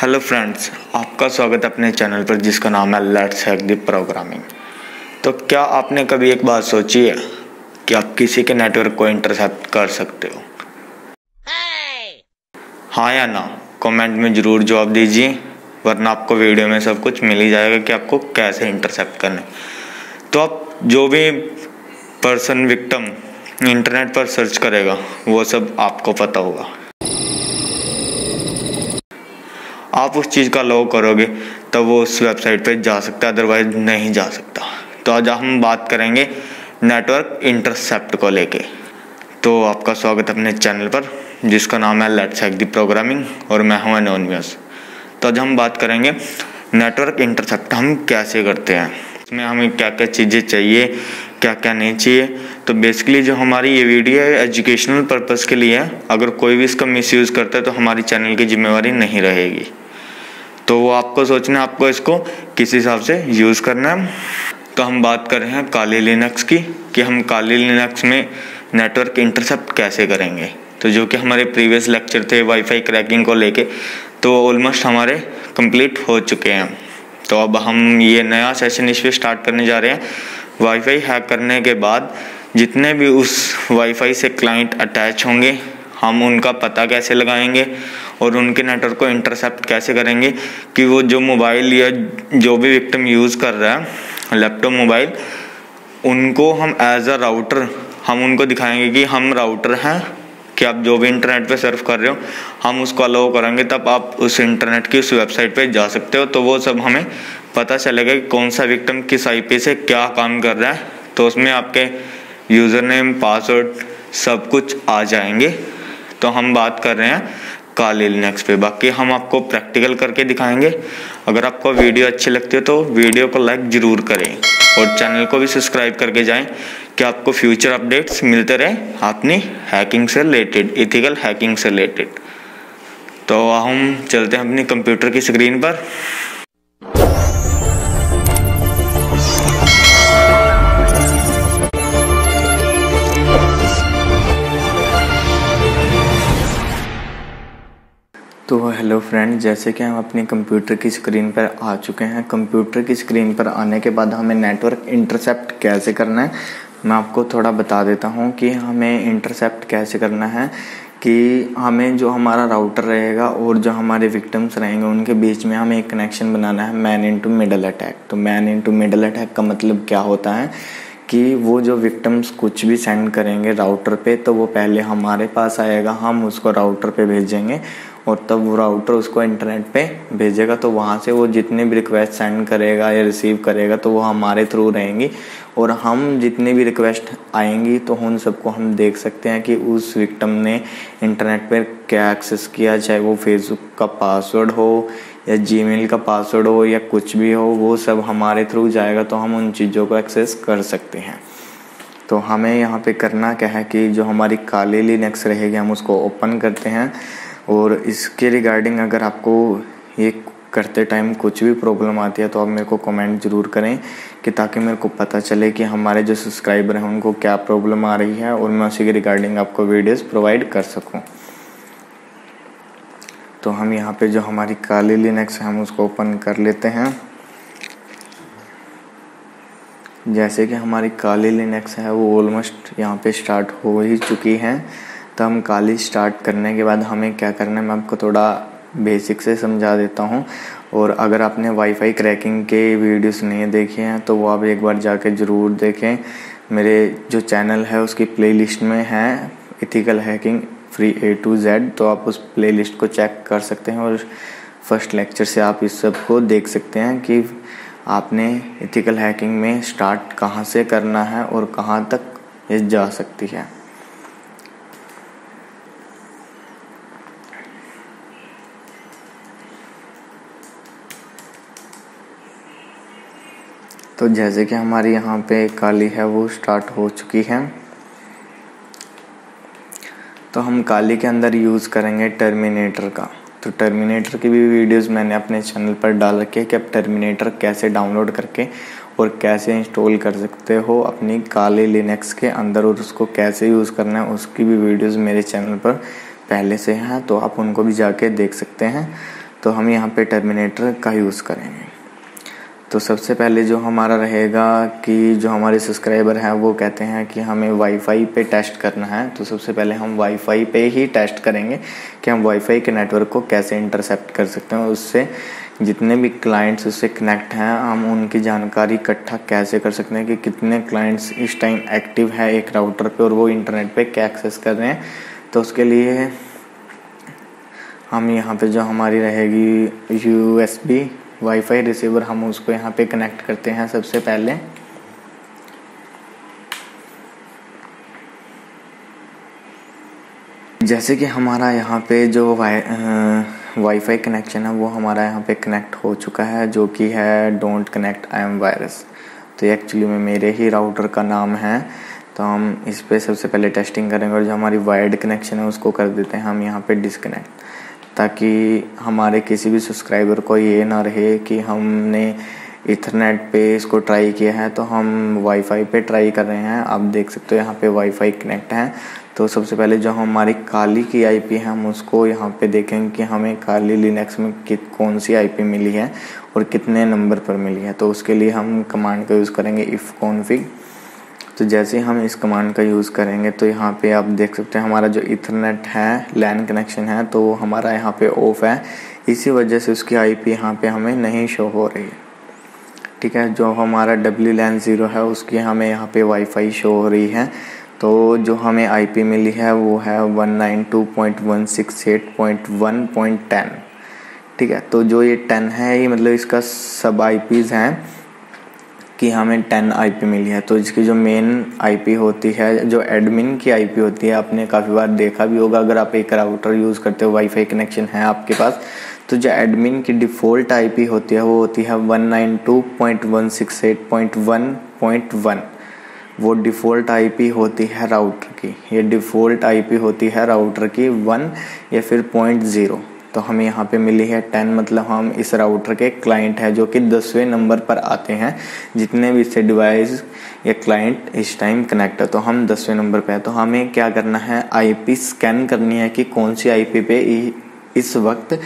Hello friends, आपका स्वागत है अपने चैनल पर जिसका नाम है लेट्स हैक द प्रोग्रामिंग। तो क्या आपने कभी एक बात सोची है कि आप किसी के नेटवर्क को इंटरसेप्ट कर सकते हो? हाँ या ना कमेंट में ज़रूर जवाब दीजिए, वरना आपको वीडियो में सब कुछ मिल ही जाएगा कि आपको कैसे इंटरसेप्ट करना है। तो आप जो भी पर्सन विक्टिम इंटरनेट पर सर्च करेगा वो सब आपको पता होगा। आप उस चीज़ का लॉग करोगे तब वो उस वेबसाइट पे जा सकता है, अदरवाइज नहीं जा सकता। तो आज हम बात करेंगे नेटवर्क इंटरसेप्ट को लेके। तो आपका स्वागत है अपने चैनल पर जिसका नाम है लेट्स हैक द प्रोग्रामिंग और मैं हूं एनोनिमस। तो आज हम बात करेंगे नेटवर्क इंटरसेप्ट हम कैसे करते हैं, इसमें हमें क्या क्या चीज़ें चाहिए, क्या क्या नहीं चाहिए। तो बेसिकली जो हमारी ये वीडियो है एजुकेशनल पर्पज़ के लिए है। अगर कोई भी इसका मिसयूज़ करता है तो हमारी चैनल की जिम्मेवारी नहीं रहेगी। तो वो आपको सोचना है, आपको इसको किस हिसाब से यूज़ करना है। तो हम बात कर रहे हैं काली लिनक्स की कि हम काली लिनक्स में नेटवर्क इंटरसेप्ट कैसे करेंगे। तो जो कि हमारे प्रीवियस लेक्चर थे वाईफाई क्रैकिंग को लेके, तो ऑलमोस्ट हमारे कंप्लीट हो चुके हैं। तो अब हम ये नया सेशन इस पर स्टार्ट करने जा रहे हैं। वाईफाई हैक करने के बाद जितने भी उस वाईफाई से क्लाइंट अटैच होंगे हम उनका पता कैसे लगाएंगे और उनके नेटवर्क को इंटरसेप्ट कैसे करेंगे कि वो जो मोबाइल या जो भी विक्टिम यूज़ कर रहा है, लैपटॉप मोबाइल, उनको हम एज अ राउटर हम उनको दिखाएंगे कि हम राउटर हैं, कि आप जो भी इंटरनेट पे सर्फ कर रहे हो हम उसको अलाउ करेंगे, तब आप उस इंटरनेट की उस वेबसाइट पे जा सकते हो। तो वो सब हमें पता चलेगा कि कौन सा विक्टिम किस आईपी से क्या काम कर रहा है। तो उसमें आपके यूज़र नेम, पासवर्ड सब कुछ आ जाएंगे। तो हम बात कर रहे हैं काली लिनक्स पे, बाकी हम आपको प्रैक्टिकल करके दिखाएंगे। अगर आपको वीडियो अच्छी लगती है तो वीडियो को लाइक ज़रूर करें और चैनल को भी सब्सक्राइब करके जाएं कि आपको फ्यूचर अपडेट्स मिलते रहें अपनी हैकिंग से रिलेटेड, एथिकल हैकिंग से रिलेटेड। तो हम चलते हैं अपनी कंप्यूटर की स्क्रीन पर। तो हेलो फ्रेंड, जैसे कि हम अपनी कंप्यूटर की स्क्रीन पर आ चुके हैं। कंप्यूटर की स्क्रीन पर आने के बाद हमें नेटवर्क इंटरसेप्ट कैसे करना है मैं आपको थोड़ा बता देता हूं कि हमें इंटरसेप्ट कैसे करना है। कि हमें जो हमारा राउटर रहेगा और जो हमारे विक्टिम्स रहेंगे उनके बीच में हमें एक कनेक्शन बनाना है, मैन इनटू मिडल अटैक। तो मैन इनटू मिडल अटैक का मतलब क्या होता है कि वो जो विक्टिम्स कुछ भी सेंड करेंगे राउटर पे तो वो पहले हमारे पास आएगा, हम उसको राउटर पे भेजेंगे और तब वो राउटर उसको इंटरनेट पे भेजेगा। तो वहाँ से वो जितने भी रिक्वेस्ट सेंड करेगा या रिसीव करेगा तो वो हमारे थ्रू रहेंगी और हम जितने भी रिक्वेस्ट आएंगी तो उन सबको हम देख सकते हैं कि उस विक्टिम ने इंटरनेट पर क्या एक्सेस किया, चाहे वो फेसबुक का पासवर्ड हो या जीमेल का पासवर्ड हो या कुछ भी हो, वो सब हमारे थ्रू जाएगा। तो हम उन चीज़ों को एक्सेस कर सकते हैं। तो हमें यहाँ पे करना क्या है कि जो हमारी काली लिनक्स रहेगी हम उसको ओपन करते हैं। और इसके रिगार्डिंग अगर आपको ये करते टाइम कुछ भी प्रॉब्लम आती है तो आप मेरे को कमेंट ज़रूर करें कि ताकि मेरे को पता चले कि हमारे जो सब्सक्राइबर हैं उनको क्या प्रॉब्लम आ रही है और मैं उसी के रिगार्डिंग आपको वीडियोस प्रोवाइड कर सकूं। तो हम यहाँ पे जो हमारी काली लिनक्स है हम उसको ओपन कर लेते हैं। जैसे कि हमारी काली लिनक्स है वो ऑलमोस्ट यहाँ पे स्टार्ट हो ही चुकी है। तो हम काली स्टार्ट करने के बाद हमें क्या करना है मैं आपको थोड़ा बेसिक से समझा देता हूं। और अगर आपने वाईफाई क्रैकिंग के वीडियोस नहीं देखे हैं तो वो आप एक बार जाके ज़रूर देखें, मेरे जो चैनल है उसकी प्लेलिस्ट में है ethical hacking free A to Z। तो आप उस प्लेलिस्ट को चेक कर सकते हैं और फर्स्ट लेक्चर से आप इस सब को देख सकते हैं कि आपने एथिकल हैकिंग में स्टार्ट कहाँ से करना है और कहाँ तक ये जा सकती है। तो जैसे कि हमारी यहाँ पे काली है वो स्टार्ट हो चुकी है। तो हम काली के अंदर यूज़ करेंगे टर्मिनेटर का। तो टर्मिनेटर की भी वीडियोस मैंने अपने चैनल पर डाल रखी है कि आप टर्मिनेटर कैसे डाउनलोड करके और कैसे इंस्टॉल कर सकते हो अपनी काली लिनक्स के अंदर और उसको कैसे यूज़ करना है उसकी भी वीडियोस मेरे चैनल पर पहले से हैं, तो आप उनको भी जाके देख सकते हैं। तो हम यहाँ पे टर्मिनेटर का यूज़ करेंगे। तो सबसे पहले जो हमारा रहेगा कि जो हमारे सब्सक्राइबर हैं वो कहते हैं कि हमें वाईफाई पे टेस्ट करना है, तो सबसे पहले हम वाईफाई पे ही टेस्ट करेंगे कि हम वाईफाई के नेटवर्क को कैसे इंटरसेप्ट कर सकते हैं, उससे जितने भी क्लाइंट्स उससे कनेक्ट हैं हम उनकी जानकारी इकट्ठा कैसे कर सकते हैं कि कितने क्लाइंट्स इस टाइम एक्टिव है एक राउटर पे और वो इंटरनेट पे क्या एक्सेस कर रहे हैं। तो उसके लिए हम यहाँ पे जो हमारी रहेगी USB वाईफाई रिसीवर, हम उसको यहाँ पे कनेक्ट करते हैं सबसे पहले। जैसे कि हमारा यहाँ पे जो वाईफाई कनेक्शन है वो हमारा यहाँ पे कनेक्ट हो चुका है, जो कि है don't connect I am virus. तो ये एक्चुअली में मेरे ही राउटर का नाम है, तो हम इस पे सबसे पहले टेस्टिंग करेंगे और जो हमारी वायर्ड कनेक्शन है उसको कर देते हैं हम यहाँ पे डिसकनेक्ट, ताकि हमारे किसी भी सब्सक्राइबर को ये ना रहे कि हमने इथरनेट पे इसको ट्राई किया है तो हम वाईफाई पे ट्राई कर रहे हैं। आप देख सकते हो यहाँ पे वाईफाई कनेक्ट है। तो सबसे पहले जो हमारी काली की आईपी है हम उसको यहाँ पे देखेंगे कि हमें काली लिनक्स में कौन सी आईपी मिली है और कितने नंबर पर मिली है। तो उसके लिए हम कमांड का यूज़ करेंगे इफ़ कॉन्फिग। तो जैसे हम इस कमांड का यूज़ करेंगे तो यहाँ पे आप देख सकते हैं हमारा जो इथरनेट है लैन कनेक्शन है तो हमारा यहाँ पे ऑफ है, इसी वजह से उसकी आईपी यहाँ पे हमें नहीं शो हो रही है। ठीक है, जो हमारा WLAN 0 है उसकी हमें यहाँ पे वाईफाई शो हो रही है। तो जो हमें आईपी मिली है वो है 192.168.1.10। ठीक है, तो जो ये 10 है ये मतलब इसका सब आईपीज़ हैं कि हमें 10 आईपी मिली है। तो इसकी जो मेन आईपी होती है, जो एडमिन की आईपी होती है, आपने काफ़ी बार देखा भी होगा अगर आप एक राउटर यूज़ करते हो, वाईफाई कनेक्शन है आपके पास, तो जो एडमिन की डिफ़ॉल्ट आईपी होती है वो होती है 192.168.1.1। वो डिफ़ॉल्ट आईपी होती है राउटर की, ये डिफ़ॉल्ट आईपी होती है राउटर की 1 या फिर 0.0। तो हमें यहाँ पे मिली है 10, मतलब हम इस राउटर के क्लाइंट है जो कि 10वें नंबर पर आते हैं, जितने भी इससे डिवाइस या क्लाइंट इस टाइम कनेक्ट है तो हम 10वें नंबर पे हैं। तो हमें क्या करना है, आईपी स्कैन करनी है कि कौन सी आईपी पे इस वक्त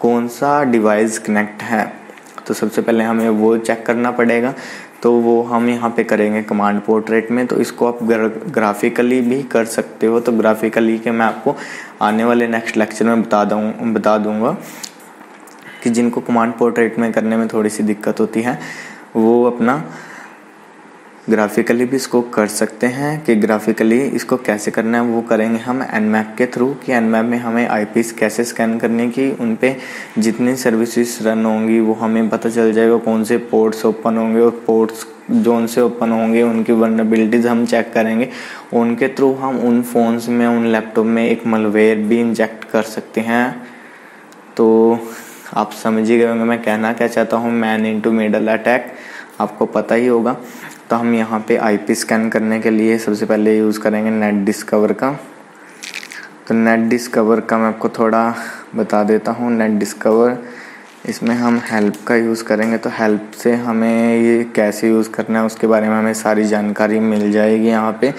कौन सा डिवाइस कनेक्ट है। तो सबसे पहले हमें वो चेक करना पड़ेगा, तो वो हम यहाँ पे करेंगे कमांड पोर्ट्रेट में। तो इसको आप ग्राफिकली भी कर सकते हो, तो ग्राफिकली के मैं आपको आने वाले नेक्स्ट लेक्चर में बता दूंगा कि जिनको कमांड पोर्ट्रेट में करने में थोड़ी सी दिक्कत होती है वो अपना ग्राफिकली भी इसको कर सकते हैं कि ग्राफिकली इसको कैसे करना है। वो करेंगे हम एनमैप के थ्रू कि एनमैप में हमें आईपीज़ कैसे स्कैन करने की, उन पे जितनी सर्विसेज रन होंगी वो हमें पता चल जाएगा, कौन से पोर्ट्स ओपन होंगे और पोर्ट्स जोन से ओपन होंगे, उनकी वर्नेबिलिटीज़ हम चेक करेंगे। उनके थ्रू हम उन फ़ोन्स में, उन लैपटॉप में एक मलवेयर भी इंजेक्ट कर सकते हैं। तो आप समझ ही गए होंगे मैं कहना क्या चाहता हूँ, मैन इनटू मिडल अटैक आपको पता ही होगा। तो हम यहाँ पे आईपी स्कैन करने के लिए सबसे पहले यूज़ करेंगे NetDiscover का। तो NetDiscover का मैं आपको थोड़ा बता देता हूँ। NetDiscover इसमें हम हेल्प का यूज़ करेंगे, तो हेल्प से हमें ये कैसे यूज़ करना है उसके बारे में हमें सारी जानकारी मिल जाएगी यहाँ पे।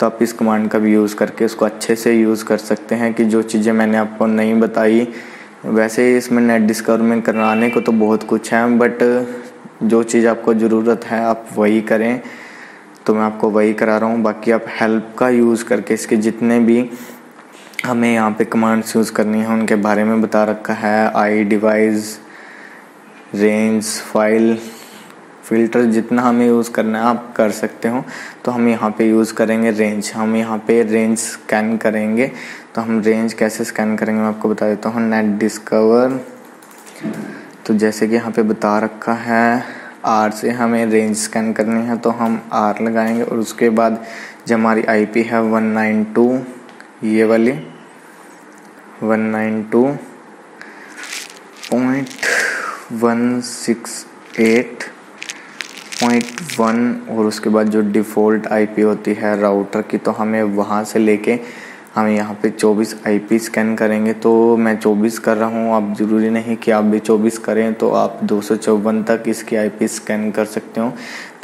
तो आप इस कमांड का भी यूज़ करके उसको अच्छे से यूज़ कर सकते हैं कि जो चीज़ें मैंने आपको नहीं बताई। वैसे इसमें NetDiscover में कराने को तो बहुत कुछ है, बट जो चीज़ आपको ज़रूरत है आप वही करें, तो मैं आपको वही करा रहा हूँ। बाकी आप हेल्प का यूज़ करके इसके जितने भी हमें यहाँ पे कमांड्स यूज़ करनी है उनके बारे में बता रखा है। device रेंज फाइल फ़िल्टर जितना हमें यूज़ करना है आप कर सकते हो। तो हम यहाँ पे यूज़ करेंगे रेंज, हम यहाँ पे रेंज स्कैन करेंगे। तो हम रेंज कैसे स्कैन करेंगे मैं आपको बता देता हूँ। NetDiscover, तो जैसे कि यहाँ पे बता रखा है आर से हमें रेंज स्कैन करनी है, तो हम आर लगाएंगे और उसके बाद जो हमारी आईपी है 192, ये वाली 192.168.1 और उसके बाद जो डिफ़ॉल्ट आईपी होती है राउटर की तो हमें वहाँ से लेके हम यहाँ पे 24 आईपी स्कैन करेंगे। तो मैं 24 कर रहा हूँ, आप ज़रूरी नहीं कि आप भी 24 करें, तो आप 254 तक इसकी आईपी स्कैन कर सकते हो।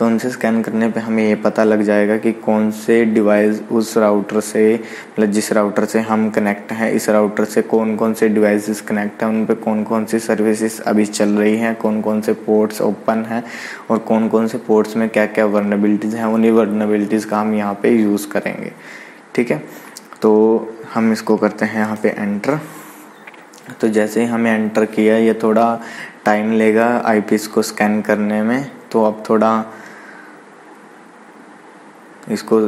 तो उनसे स्कैन करने पे हमें ये पता लग जाएगा कि कौन से डिवाइस उस राउटर से, मतलब जिस राउटर से हम कनेक्ट हैं, इस राउटर से कौन कौन से डिवाइसेस कनेक्ट हैं, उन पे कौन कौन सी सर्विसेज अभी चल रही हैं, कौन कौन से पोर्ट्स ओपन हैं और कौन कौन से पोर्ट्स में क्या क्या वर्नेबिलिटीज़ हैं। उन्हीं वर्नेबिलिटीज़ का हम यहाँ पे यूज़ करेंगे। ठीक है, तो हम इसको करते हैं यहाँ पे एंटर। तो जैसे ही हमें एंटर किया, ये थोड़ा टाइम लेगा आईपीस को स्कैन करने में, तो आप थोड़ा इसको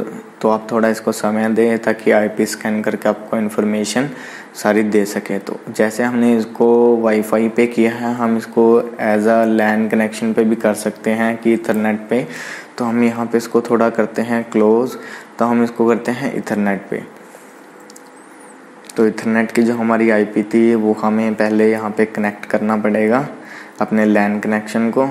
समय दें ताकि आईपी स्कैन करके आपको इन्फॉर्मेशन सारी दे सके। तो जैसे हमने इसको वाईफाई पे किया है, हम इसको एज अ लैन कनेक्शन पे भी कर सकते हैं कि इथरनेट पे। तो हम यहाँ पे इसको थोड़ा करते हैं क्लोज, तो हम इसको करते हैं इथरनेट पे। तो इथरनेट की जो हमारी आईपी थी वो हमें पहले यहाँ पे कनेक्ट करना पड़ेगा अपने लैन कनेक्शन को।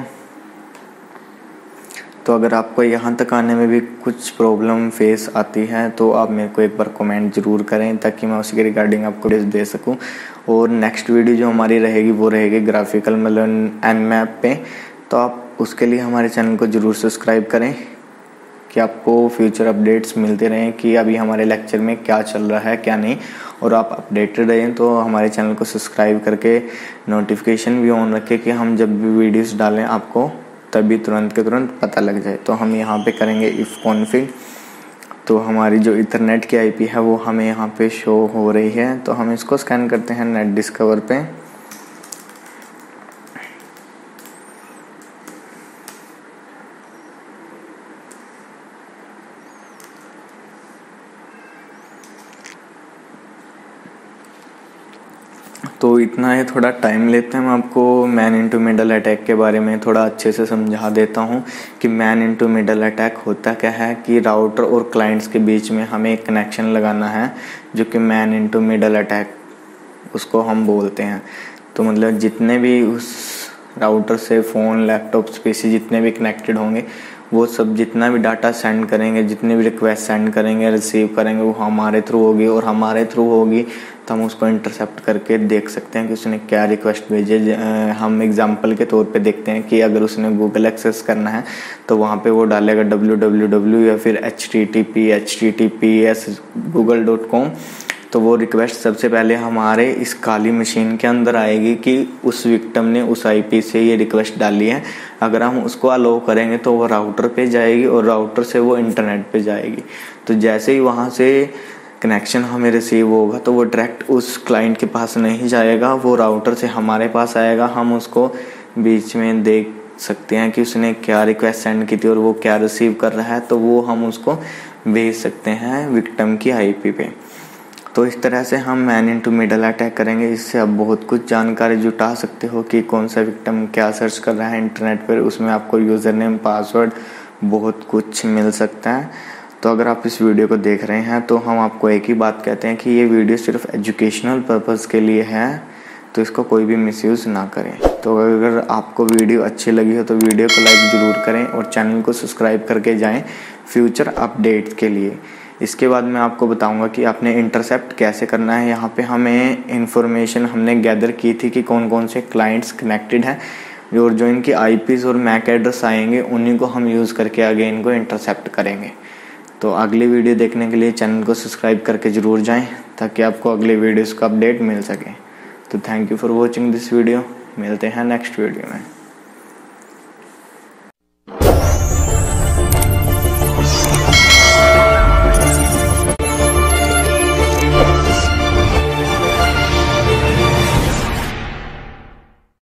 तो अगर आपको यहाँ तक आने में भी कुछ प्रॉब्लम फेस आती है तो आप मेरे को एक बार कमेंट ज़रूर करें ताकि मैं उसके रिगार्डिंग आपको डिटेल्स दे सकूं। और नेक्स्ट वीडियो जो हमारी रहेगी वो रहेगी ग्राफिकल मतलब एनमैप पे, तो आप उसके लिए हमारे चैनल को ज़रूर सब्सक्राइब करें कि आपको फ्यूचर अपडेट्स मिलते रहें कि अभी हमारे लेक्चर में क्या चल रहा है क्या नहीं, और आप अपडेटेड रहें। तो हमारे चैनल को सब्सक्राइब करके नोटिफिकेशन भी ऑन रखें कि हम जब भी वीडियोस डालें आपको तभी तुरंत के तुरंत पता लग जाए। तो हम यहाँ पे करेंगे इफ़ कॉन्फिग, तो हमारी जो इथरनेट की आईपी है वो हमें यहाँ पे शो हो रही है। तो हम इसको स्कैन करते हैं नेट डिस्कवर पे। तो इतना है, थोड़ा टाइम लेते हैं। मैं आपको मैन इनटू मिडल अटैक के बारे में थोड़ा अच्छे से समझा देता हूँ कि मैन इनटू मिडल अटैक होता क्या है। कि राउटर और क्लाइंट्स के बीच में हमें एक कनेक्शन लगाना है जो कि मैन इनटू मिडल अटैक उसको हम बोलते हैं। तो मतलब जितने भी उस राउटर से फ़ोन, लैपटॉप्स, पीसी जितने भी कनेक्टेड होंगे वो सब जितना भी डाटा सेंड करेंगे, जितनी भी रिक्वेस्ट सेंड करेंगे, रिसीव करेंगे, वो हमारे थ्रू होगी। और हमारे थ्रू होगी तो हम उसको इंटरसेप्ट करके देख सकते हैं कि उसने क्या रिक्वेस्ट भेजे। हम एग्जांपल के तौर पे देखते हैं कि अगर उसने गूगल एक्सेस करना है तो वहाँ पे वो डालेगा www या फिर https google.com। तो वो रिक्वेस्ट सबसे पहले हमारे इस काली मशीन के अंदर आएगी कि उस विक्टिम ने उस आईपी से ये रिक्वेस्ट डाली है। अगर हम उसको अलाउ करेंगे तो वो राउटर पे जाएगी और राउटर से वो इंटरनेट पे जाएगी। तो जैसे ही वहाँ से कनेक्शन हमें रिसीव होगा तो वो डायरेक्ट उस क्लाइंट के पास नहीं जाएगा, वो राउटर से हमारे पास आएगा। हम उसको बीच में देख सकते हैं कि उसने क्या रिक्वेस्ट सेंड की थी और वो क्या रिसीव कर रहा है, तो वो हम उसको भेज सकते हैं विक्टिम की आईपी पे। तो इस तरह से हम मैन इनटू मिडल अटैक करेंगे। इससे आप बहुत कुछ जानकारी जुटा सकते हो कि कौन सा विक्टिम क्या सर्च कर रहा है इंटरनेट पर। उसमें आपको यूज़र नेम, पासवर्ड, बहुत कुछ मिल सकता है। तो अगर आप इस वीडियो को देख रहे हैं तो हम आपको एक ही बात कहते हैं कि ये वीडियो सिर्फ एजुकेशनल पर्पज़ के लिए है, तो इसका कोई भी मिसयूज़ ना करें। तो अगर आपको वीडियो अच्छी लगी हो तो वीडियो को लाइक ज़रूर करें और चैनल को सब्सक्राइब करके जाएं फ्यूचर अपडेट्स के लिए। इसके बाद मैं आपको बताऊंगा कि आपने इंटरसेप्ट कैसे करना है। यहाँ पे हमें इंफॉर्मेशन हमने गैदर की थी कि कौन कौन से क्लाइंट्स कनेक्टेड हैं और जो इनकी आईपीज़ और मैक एड्रेस आएंगे उन्हीं को हम यूज़ करके आगे इनको इंटरसेप्ट करेंगे। तो अगली वीडियो देखने के लिए चैनल को सब्सक्राइब करके ज़रूर जाएं ताकि आपको अगले वीडियोज़ का अपडेट मिल सके। तो thank you for watching this video. मिलते हैं नेक्स्ट वीडियो में।